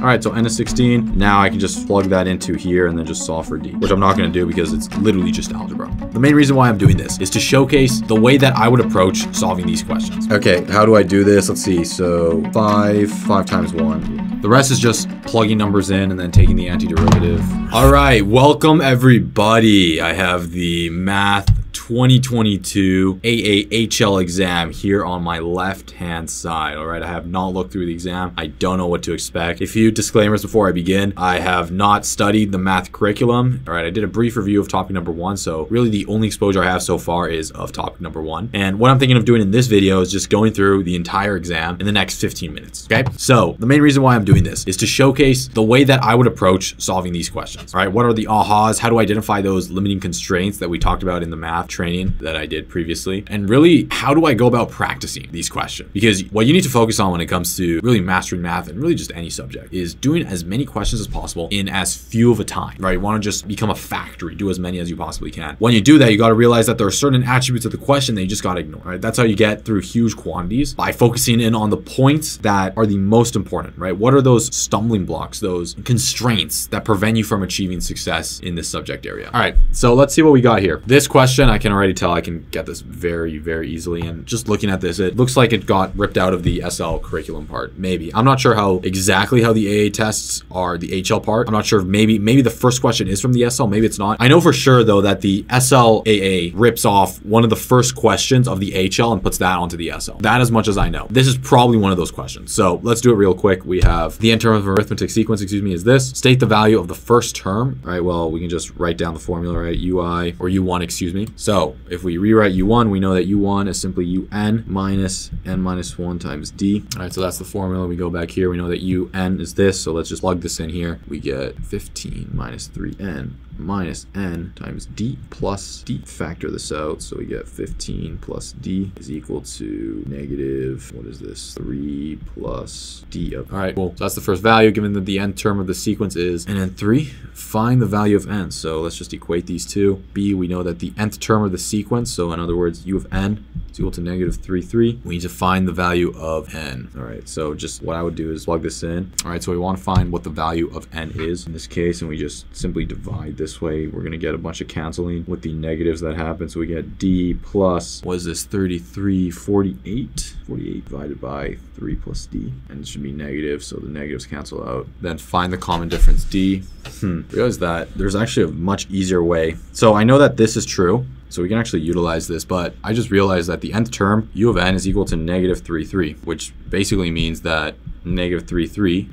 All right, so N is 16. Now I can just plug that into here and then just solve for D, which I'm not going to do because it's literally just algebra. The main reason why I'm doing this is to showcase the way that I would approach solving these questions. Okay, how do I do this? Let's see. So 5 times 1. The rest is just plugging numbers in and then taking the antiderivative. All right, welcome everybody. I have the math 2022 AAHL exam here on my left-hand side. All right, I have not looked through the exam. I don't know what to expect. A few disclaimers before I begin. I have not studied the math curriculum. All right, I did a brief review of topic number 1, so really the only exposure I have so far is of topic number 1. And what I'm thinking of doing in this video is just going through the entire exam in the next 15 minutes, okay? So the main reason why I'm doing this is to showcase the way that I would approach solving these questions. All right, what are the ahas? How do I identify those limiting constraints that we talked about in the math training that I did previously, and really how do I go about practicing these questions? Because what you need to focus on when it comes to really mastering math and really just any subject is doing as many questions as possible in as few of a time, right? You want to just become a factory, do as many as you possibly can. When you do that, you got to realize that there are certain attributes of the question that you just got to ignore, right? That's how you get through huge quantities, by focusing in on the points that are the most important, right? What are those stumbling blocks, those constraints that prevent you from achieving success in this subject area? All right, so let's see what we got here. This question, I can already tell I can get this very, very easily. And just looking at this, it looks like it got ripped out of the SL curriculum part, maybe. I'm not sure how exactly how the AA tests are the HL part. I'm not sure if maybe the first question is from the SL, maybe it's not. I know for sure though that the SLAA rips off one of the first questions of the HL and puts that onto the SL. That as much as I know. This is probably one of those questions. So let's do it real quick. We have the nth term of arithmetic sequence, excuse me, is this. State the value of the first term. All right, well, we can just write down the formula, right? UI or U1, excuse me. So if we rewrite U1, we know that U1 is simply UN minus N minus 1 times D. All right, so that's the formula. We go back here. We know that UN is this. So let's just plug this in here. We get 15 minus 3N minus N times D plus D. Factor this out. So we get 15 plus D is equal to negative, what is this? 3 plus D. All right, well, so that's the first value given that the N term of the sequence is NN3. Find the value of N. So let's just equate these two. B, we know that the Nth term of the sequence, so in other words, U of N is equal to negative 3, 3. We need to find the value of N. All right, so just what I would do is plug this in. All right, so we want to find what the value of N is in this case, and we just simply divide this way. We're going to get a bunch of canceling with the negatives that happen. So we get D plus, what is this, 33, 48? 48 divided by 3 plus D. And it should be negative, so the negatives cancel out. Then find the common difference, D. Realize that there's actually a much easier way. So I know that this is true, so we can actually utilize this, but I just realized that the nth term, U of N, is equal to negative 3, 3, which basically means that negative 33,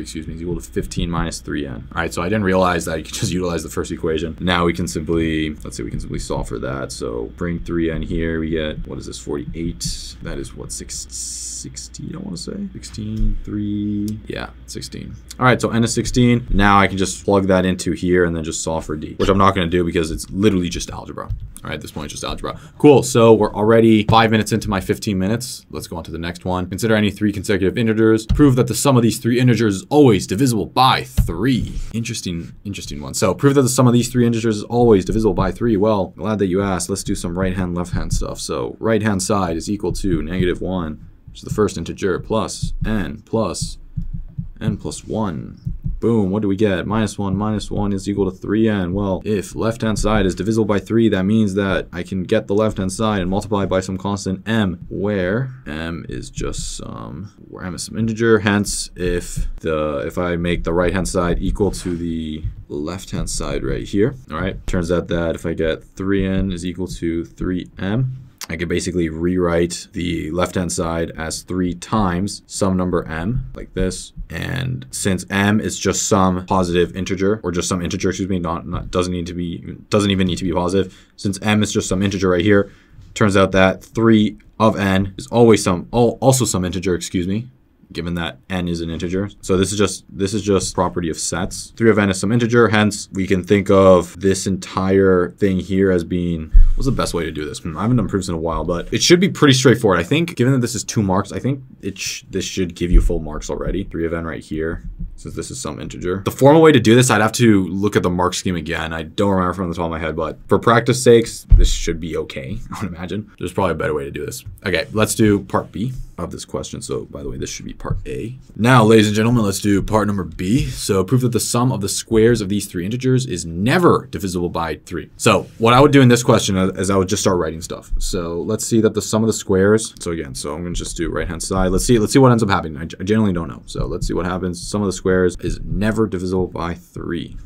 excuse me, is equal to 15 minus 3N. All right, so I didn't realize that you could just utilize the first equation. Now we can simply, let's say we can simply solve for that. So bring 3N here, we get, what is this, 48? That is what, 16, I wanna say? 16, 3, yeah, 16. All right, so N is 16. Now I can just plug that into here and then just solve for D, which I'm not gonna do because it's literally just algebra. All right, at this point, it's just algebra. Cool, so we're already 5 minutes into my 15 minutes. Let's go on to the next one. Consider any 3 consecutive integers. Prove that the sum of these 3 integers is always divisible by 3. Interesting one. So prove that the sum of these 3 integers is always divisible by 3. Well, glad that you asked. Let's do some right hand, left hand stuff. So right hand side is equal to negative 1, which is the first integer, plus n plus 1. Boom, what do we get? Minus 1 is equal to 3n. Well, if left-hand side is divisible by 3, that means that I can get the left-hand side and multiply by some constant m, where m is just some, where m is some integer. Hence, if I make the right-hand side equal to the left-hand side right here, all right, turns out that if I get 3n is equal to 3m, I could basically rewrite the left-hand side as 3 times some number m, like this. And since m is just some positive integer, or just some integer, excuse me, doesn't even need to be positive. Since m is just some integer right here, turns out that 3 of n is always also some integer, excuse me, given that n is an integer. So this is just property of sets. 3 of n is some integer, hence we can think of this entire thing here as being, what's the best way to do this? I haven't done proofs in a while, but it should be pretty straightforward. I think, given that this is 2 marks, I think this should give you full marks already. 3 of n right here, since this is some integer. The formal way to do this, I'd have to look at the mark scheme again. I don't remember from the top of my head, but for practice sakes, this should be okay, I would imagine. There's probably a better way to do this. Okay, let's do part B. of this question. So by the way, this should be part A. Now, ladies and gentlemen, let's do part number B. So prove that the sum of the squares of these three integers is never divisible by 3. So what I would do in this question is I would just start writing stuff. So let's see that the sum of the squares. So again, so I'm gonna just do right hand side. Let's see what ends up happening. I generally don't know. So let's see what happens. Sum of the squares is never divisible by 3.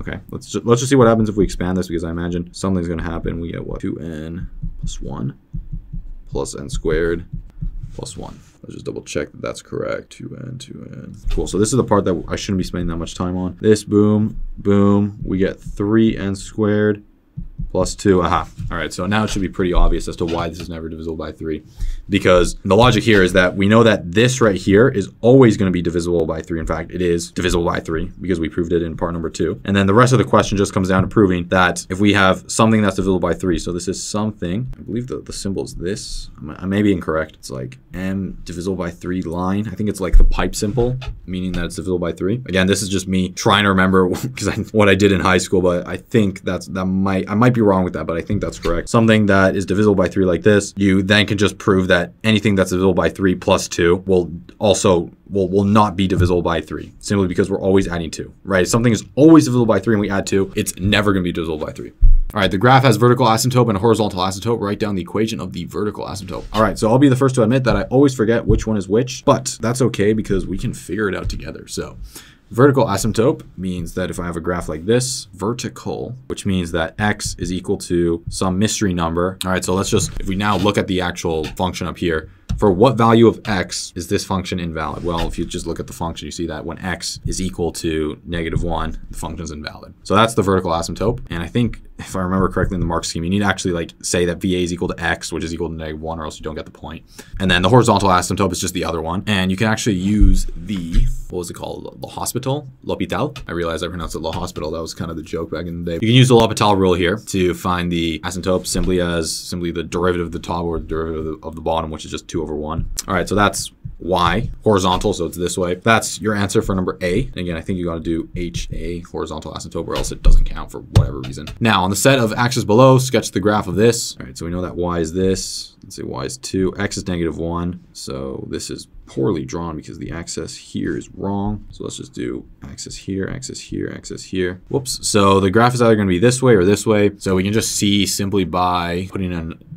Okay, let's just see what happens if we expand this, because I imagine something's gonna happen. We get what? 2n plus 1 plus n squared plus 1. Let's just double check that that's correct. 2n. Cool, so this is the part that I shouldn't be spending that much time on. This, boom, boom, we get 3n squared plus 2, aha. All right, so now it should be pretty obvious as to why this is never divisible by 3, because the logic here is that we know that this right here is always gonna be divisible by 3. In fact, it is divisible by 3 because we proved it in part number 2. And then the rest of the question just comes down to proving that if we have something that's divisible by 3, so this is something, I believe the symbol is this, I may be incorrect. It's like M divisible by 3 line. I think it's like the pipe symbol, meaning that it's divisible by 3. Again, this is just me trying to remember because what I did in high school, but I think I might be wrong with that, but I think that's correct. Something that is divisible by 3 like this, you then can just prove that anything that's divisible by 3 plus 2 will not be divisible by 3, simply because we're always adding 2, right? If something is always divisible by 3 and we add 2, it's never gonna be divisible by 3. All right, the graph has vertical asymptote and a horizontal asymptote. Write down the equation of the vertical asymptote. All right, so I'll be the first to admit that I always forget which one is which, but that's okay because we can figure it out together. So vertical asymptote means that if I have a graph like this, vertical, which means that x is equal to some mystery number. All right, so let's just, if we now look at the actual function up here, for what value of x is this function invalid? Well, if you just look at the function, you see that when x is equal to -1, the function's invalid. So that's the vertical asymptote. And I think if I remember correctly in the mark scheme, you need to actually like say that VA is equal to x, which is equal to -1, or else you don't get the point. And then the horizontal asymptote is just the other one. And you can actually use the, what was it called? L'Hopital. I realized I pronounced it L'Hospital. That was kind of the joke back in the day. You can use the L'Hopital rule here to find the asymptote simply the derivative of the top or the derivative of the bottom, which is just 2/1. All right, so that's y, horizontal, so it's this way. That's your answer for number A. And again, I think you gotta do HA, horizontal asymptote, or else it doesn't count for whatever reason. Now, on the set of axes below, sketch the graph of this. All right, so we know that y is this. Let's say y is 2, x is -1. So this is poorly drawn because the axis here is wrong. So let's just do axis here, axis here, axis here. Whoops. So the graph is either gonna be this way or this way. So we can just see simply by putting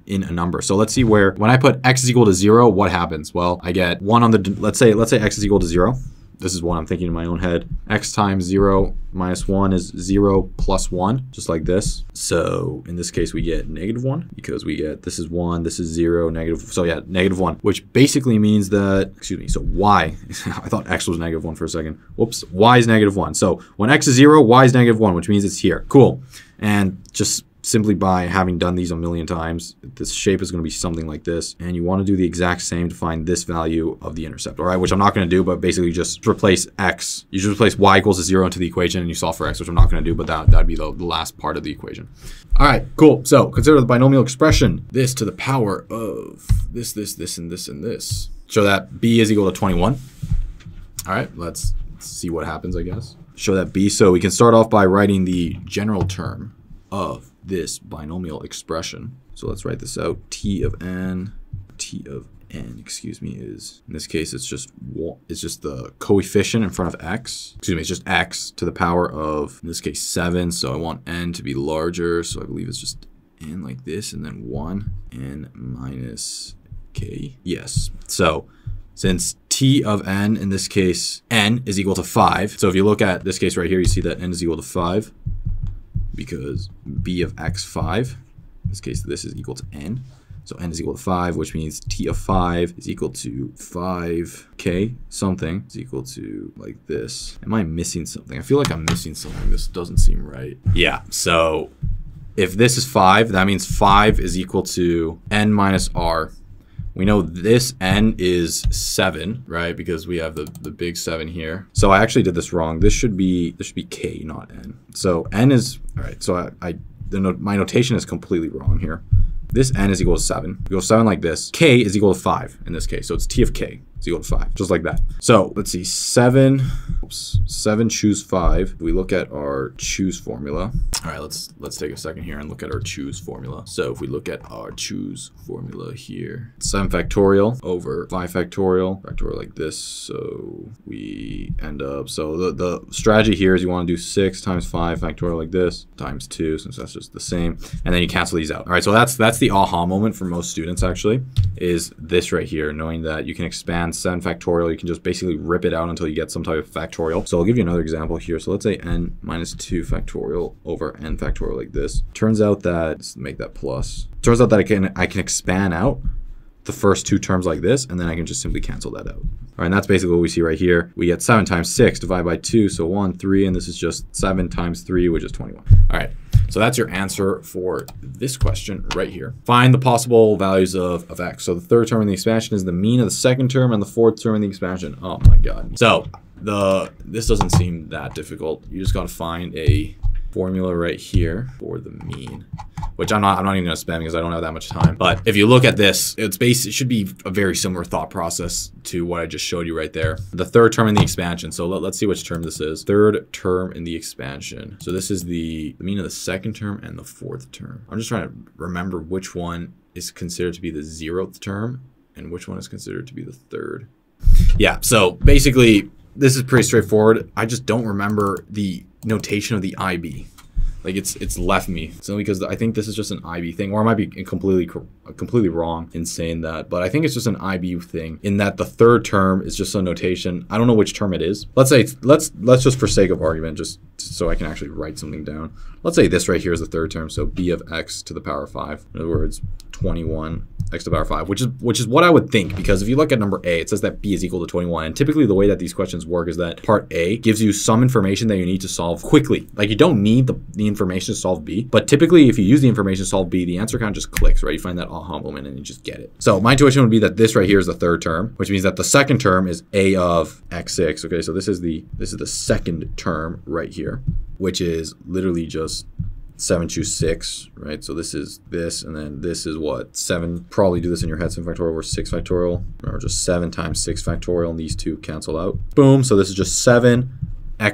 in a number. So let's see where, when I put x is equal to 0, what happens? Well, I get 1 on the, let's say x is equal to 0. This is what I'm thinking in my own head. X times 0 minus 1 is 0 plus 1, just like this. So in this case, we get -1 because we get, this is 1, this is 0, negative. So yeah, -1, which basically means that, excuse me, so y, I thought x was -1 for a second. Whoops, y is -1. So when x is 0, y is -1, which means it's here. Cool. And just simply by having done these a million times, this shape is gonna be something like this. And you wanna do the exact same to find this value of the intercept, all right? Which I'm not gonna do, but basically just replace x. You should replace y equals to 0 into the equation and you solve for x, which I'm not gonna do, but that'd be the last part of the equation. All right, cool. So consider the binomial expression, this to the power of this, this, this, and this, and this. Show that b is equal to 21. All right, let's see what happens, I guess. Show that b, so we can start off by writing the general term of this binomial expression. So let's write this out. T of n, excuse me, is, in this case, it's just the coefficient in front of x. Excuse me, it's just x to the power of, in this case, 7. So I want n to be larger. So I believe it's just n like this, and then 1, n minus k. Yes. So since t of n, in this case, n is equal to 5. So if you look at this case right here, you see that n is equal to 5. Because b of x 5, in this case, this is equal to n. So n is equal to 5, which means t of 5 is equal to 5k something is equal to like this. Am I missing something? I feel like I'm missing something. This doesn't seem right. Yeah, so if this is 5, that means 5 is equal to n minus r. We know this n is 7, right? Because we have the big 7 here. So I actually did this wrong. This should be k, not n. So n is, all right, so my notation is completely wrong here. This n is equal to 7. We go 7 like this. K is equal to 5 in this case. So it's t of k is equal to 5, just like that. So let's see, 7, oops, 7, choose 5. If we look at our choose formula. All right, let's take a second here and look at our choose formula. So if we look at our choose formula here, 7 factorial over 5 factorial like this. So we end up, so the strategy here is you want to do 6 times 5 factorial like this times 2, since that's just the same, and then you cancel these out. All right, so that's the aha moment for most students, actually, is this right here, knowing that you can expand 7 factorial. You can just basically rip it out until you get some type of factorial. So I'll give you another example here. So let's say n minus 2 factorial over n factorial like this. Turns out that, let's make that plus. Turns out that I can expand out the first 2 terms like this, and then I can just simply cancel that out. All right, and that's basically what we see right here. We get 7 times 6 divided by 2, so 1, 3, and this is just 7 times 3, which is 21. All right. So that's your answer for this question right here. Find the possible values of x. So the 3rd term in the expansion is the mean of the 2nd term and the 4th term in the expansion. Oh my God. So this doesn't seem that difficult. You just gotta find a formula right here for the mean, which I'm not even gonna spend because I don't have that much time. But if you look at this, it should be a very similar thought process to what I just showed you right there. The 3rd term in the expansion. So let's see which term this is. 3rd term in the expansion. So this is the mean of the 2nd term and the 4th term. I'm just trying to remember which one is considered to be the 0th term and which one is considered to be the 3rd. Yeah, so basically this is pretty straightforward. I just don't remember the notation of the IB. Like it's left me. So because I think this is just an IB thing, or I might be completely wrong in saying that, but I think it's just an IB thing in that the 3rd term is just a notation. I don't know which term it is. Let's say, let's just for sake of argument, just so I can actually write something down. Let's say this right here is the 3rd term. So b of x to the power 5, in other words, 21 x to the power 5, which is what I would think, because if you look at number A, it says that B is equal to 21. And typically the way that these questions work is that part A gives you some information that you need to solve quickly. Like you don't need the information to solve B, but typically if you use the information to solve B, the answer kind of just clicks, right? You find that aha moment and you just get it. So my intuition would be that this right here is the 3rd term, which means that the 2nd term is A of x6. Okay, so this is the 2nd term right here, which is literally just 7 choose 6, right? So this is this, and then this is what? 7, probably do this in your head, 7 factorial over 6 factorial. Remember, just 7 times 6 factorial, and these 2 cancel out. Boom, so this is just 7x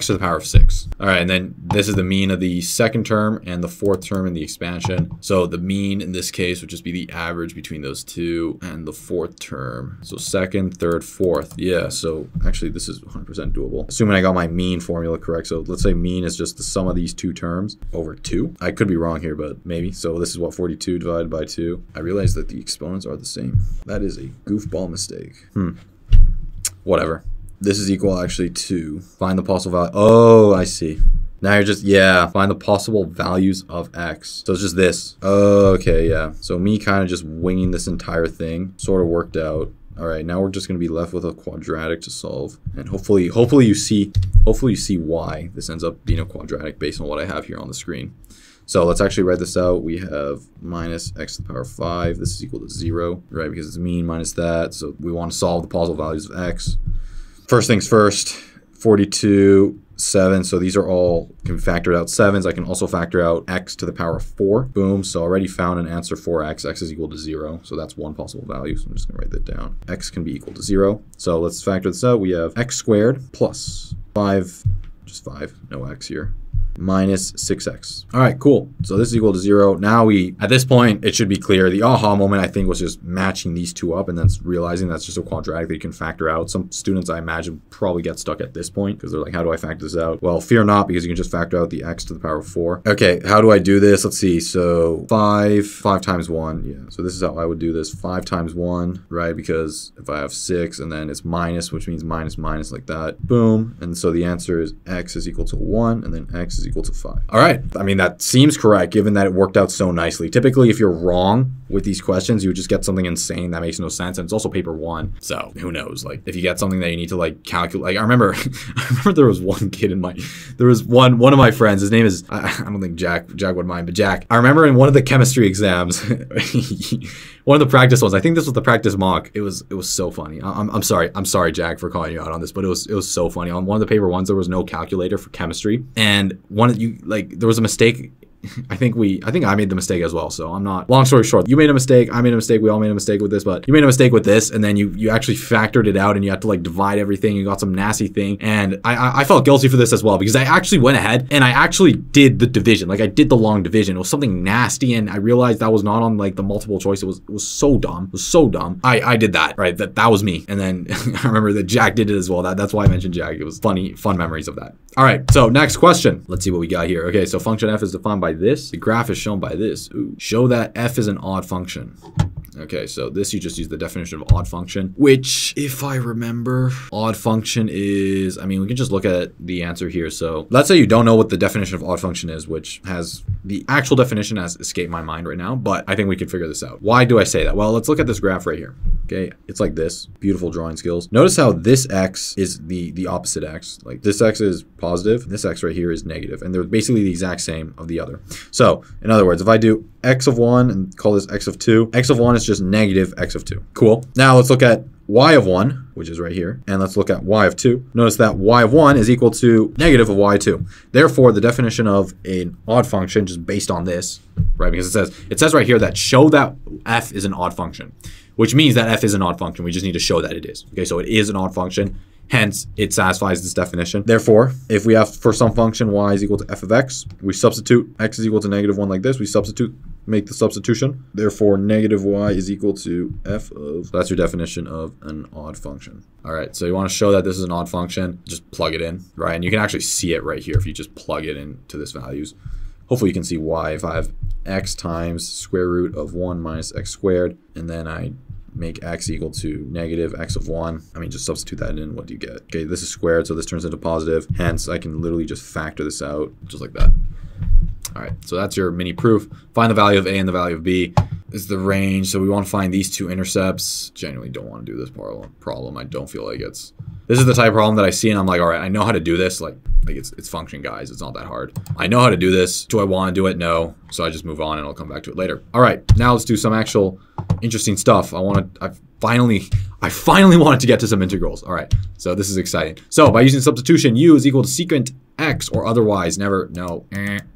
to the power of 6. All right, and then this is the mean of the 2nd term and the 4th term in the expansion. So the mean in this case would just be the average between those 2 and the 4th term. So 2nd, 3rd, 4th. Yeah, so actually this is 100% doable. Assuming I got my mean formula correct. So let's say mean is just the sum of these 2 terms over 2. I could be wrong here, but maybe. So this is what, 42 divided by 2. I realize that the exponents are the same. That is a goofball mistake. Whatever. This is equal actually to find the possible value. Oh, I see. Now you're just, yeah, find the possible values of x. So it's just this. Okay, yeah. So me kind of just winging this entire thing sort of worked out. All right, now we're just gonna be left with a quadratic to solve. And hopefully you see why this ends up being a quadratic based on what I have here on the screen. So let's actually write this out. We have minus x to the power 5. This is equal to 0, right? Because it's mean minus that. So we want to solve the possible values of x. First things first, 42, 7. So these are all, can be factored out 7s. I can also factor out x to the power of 4. Boom. So already found an answer for x. X is equal to 0. So that's one possible value. So I'm just going to write that down. X can be equal to 0. So let's factor this out. We have x squared plus 5, just 5, no x here, minus 6x. All right, cool. So this is equal to 0. Now at this point, it should be clear. The aha moment, I think, was just matching these 2 up and then realizing that's just a quadratic that you can factor out. Some students, I imagine, probably get stuck at this point because they're like, how do I factor this out? Well, fear not, because you can just factor out the x to the power of 4. Okay, how do I do this? Let's see. So 5 times 1. Yeah, so this is how I would do this. 5 times 1, right? Because if I have 6 and then it's minus, which means minus, minus like that. Boom. And so the answer is x is equal to 1 and then x is equal to 5. All right. I mean, that seems correct given that it worked out so nicely. Typically, if you're wrong with these questions, you would just get something insane that makes no sense. And it's also paper 1. So who knows? Like if you get something that you need to like calculate, like I remember there was one kid in my, there was one of my friends, his name is, I don't think Jack would mind, but Jack, I remember in one of the chemistry exams, one of the practice ones, I think this was the practice mock. It was so funny. I'm sorry, Jack, for calling you out on this, but it was so funny. On one of the paper 1s, there was no calculator for chemistry. And there was a mistake I think I made the mistake as well. So I'm not, long story short, you made a mistake, I made a mistake, we all made a mistake with this, but you made a mistake with this, and then you actually factored it out and you had to like divide everything. You got some nasty thing. And I felt guilty for this as well, because I actually went ahead and I actually did the division. Like I did the long division. It was something nasty. And I realized that was not on like the multiple choice. It was so dumb. It was so dumb. I did that, right? That was me. And then I remember that Jack did it as well. That's why I mentioned Jack. It was funny, fun memories of that. All right, so next question. Let's see what we got here. Okay, so function f is defined by this. The graph is shown by this. Ooh. Show that f is an odd function. Okay, so this, you just use the definition of odd function, which if I remember, odd function is, I mean, we can just look at the answer here. So let's say you don't know what the definition of odd function is, which has the actual definition has escaped my mind right now, but I think we can figure this out. Why do I say that? Well, let's look at this graph right here. Okay, it's like this. Beautiful drawing skills. Notice how this x is the opposite x. Like this x is positive, and this x right here is negative, and they're basically the exact same of the other. So in other words, if I do x of 1 and call this x of 2, x of 1 is just negative x of 2. Cool. Now let's look at y of 1, which is right here, and let's look at y of 2. Notice that y of 1 is equal to negative of y2. Therefore, the definition of an odd function, just based on this, right, because it says right here that show that f is an odd function, which means that f is an odd function. We just need to show that it is. Okay, so it is an odd function. Hence, it satisfies this definition. Therefore, if we have for some function y is equal to f of x, we substitute x is equal to negative 1 like this. We substitute, make the substitution. Therefore, negative y is equal to f of, that's your definition of an odd function. All right, so you want to show that this is an odd function, just plug it in, right? And you can actually see it right here if you just plug it into this values. Hopefully you can see y. If I have x times square root of 1 minus x squared, and then I make x equal to negative x of 1. I mean, just substitute that in. What do you get? Okay, this is squared, so this turns into positive. Hence, I can literally just factor this out just like that. All right, so that's your mini proof. Find the value of A and the value of B. This is the range, so we want to find these two intercepts. Genuinely don't want to do this problem. I don't feel like it's... This is the type of problem that I see and I'm like, all right, I know how to do this. Like it's function, guys. It's not that hard. I know how to do this. Do I want to do it? No. So I just move on and I'll come back to it later. All right, now let's do some actual interesting stuff. I finally wanted to get to some integrals. All right, so this is exciting. So by using substitution, u is equal to secant x or otherwise. Never, no,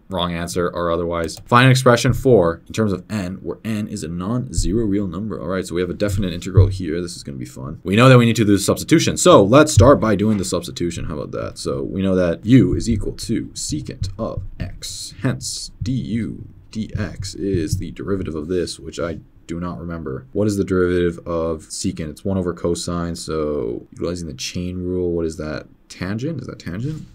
wrong answer or otherwise. Find an expression for, in terms of n, where n is a non-zero real number. All right, so we have a definite integral here. This is going to be fun. We know that we need to do the substitution. So let's start by doing the substitution. How about that? So we know that u is equal to secant of x. Hence, du dx is the derivative of this, which I do not remember. What is the derivative of secant? It's 1 over cosine. So utilizing the chain rule, what is that? Tangent? Is that tangent?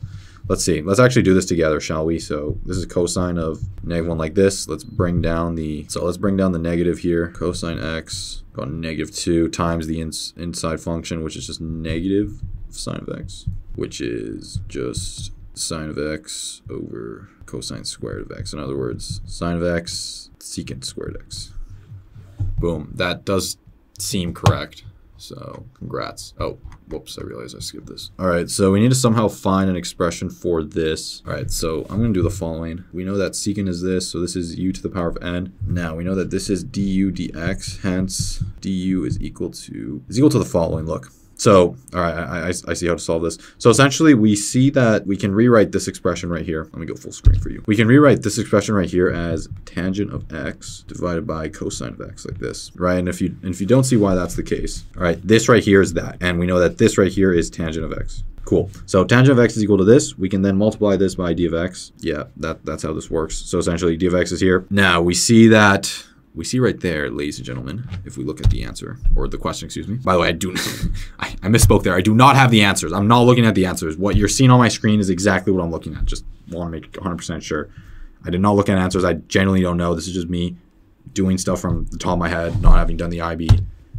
Let's see. Let's actually do this together, shall we? So this is cosine of negative 1 like this. Let's bring down the, so let's bring down the negative here. Cosine x got negative 2 times the inside function, which is just negative sine of x, which is just sine of x over cosine squared of x. In other words, sine of x, secant squared x. Boom, that does seem correct. So congrats. Oh, whoops, I realized I skipped this. All right, so we need to somehow find an expression for this. All right, so I'm gonna do the following. We know that secant is this, so this is u to the power of n. Now we know that this is du dx, hence du is equal to the following, look. So, all right, I see how to solve this. So essentially we see that we can rewrite this expression right here. Let me go full screen for you. We can rewrite this expression right here as tangent of x divided by cosine of x like this, right? And if you don't see why that's the case, all right, this right here is that. And we know that this right here is tangent of x. Cool. So tangent of x is equal to this. We can then multiply this by d of x. Yeah, that's how this works. So essentially d of x is here. Now we see that... We see right there, ladies and gentlemen, if we look at the answer, or the question, excuse me. By the way, I misspoke there. I do not have the answers. I'm not looking at the answers. What you're seeing on my screen is exactly what I'm looking at. Just want to make 100% sure. I did not look at answers. I genuinely don't know. This is just me doing stuff from the top of my head, not having done the IB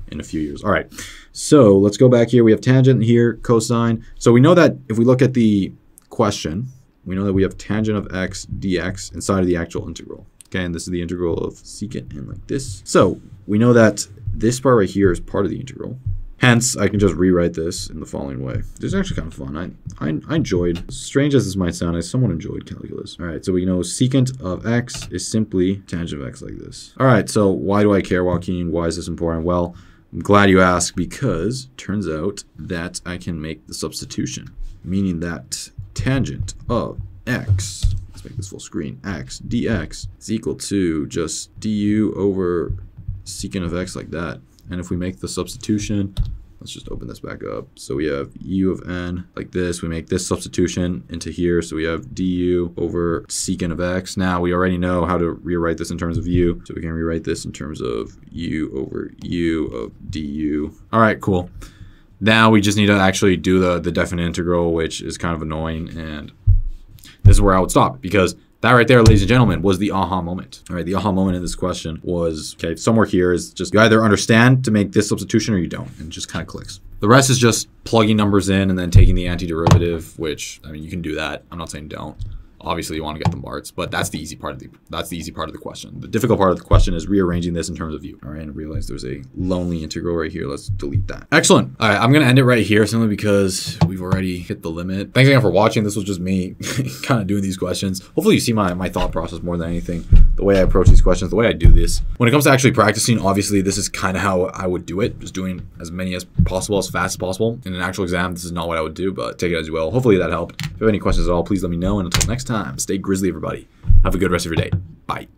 in a few years. All right, so let's go back here. We have tangent here, cosine. So we know that if we look at the question, we know that we have tangent of x dx inside of the actual integral. Okay, and this is the integral of secant n like this. So we know that this part right here is part of the integral. Hence, I can just rewrite this in the following way. This is actually kind of fun. I enjoyed, as strange as this might sound, I somewhat enjoyed calculus. All right, so we know secant of x is simply tangent of x like this. All right, so why do I care, Joaquin? Why is this important? Well, I'm glad you asked, because turns out that I can make the substitution, meaning that tangent of x let's make this full screen, x dx is equal to just du over secant of x like that. And if we make the substitution, let's just open this back up. So we have u of n like this. We make this substitution into here. So we have du over secant of x. Now we already know how to rewrite this in terms of u. So we can rewrite this in terms of u over u of du. All right, cool. Now we just need to actually do the definite integral, which is kind of annoying. And this is where I would stop, because that right there, ladies and gentlemen, was the aha moment. All right, the aha moment in this question was, okay, somewhere here is just you either understand to make this substitution or you don't, and it just kind of clicks. The rest is just plugging numbers in and then taking the antiderivative, which, I mean, you can do that. I'm not saying don't. Obviously, you want to get the parts, but that's the easy part of the question. The difficult part of the question is rearranging this in terms of u. All right, and realize there's a lonely integral right here. Let's delete that. Excellent. All right, I'm gonna end it right here simply because we've already hit the limit. Thanks again for watching. This was just me kind of doing these questions. Hopefully, you see my thought process more than anything. The way I approach these questions, the way I do this. When it comes to actually practicing, obviously, this is kind of how I would do it. Just doing as many as possible, as fast as possible. In an actual exam, this is not what I would do, but take it as you will. Hopefully, that helped. If you have any questions at all, please let me know. And until next time, stay grizzly, everybody. Have a good rest of your day. Bye.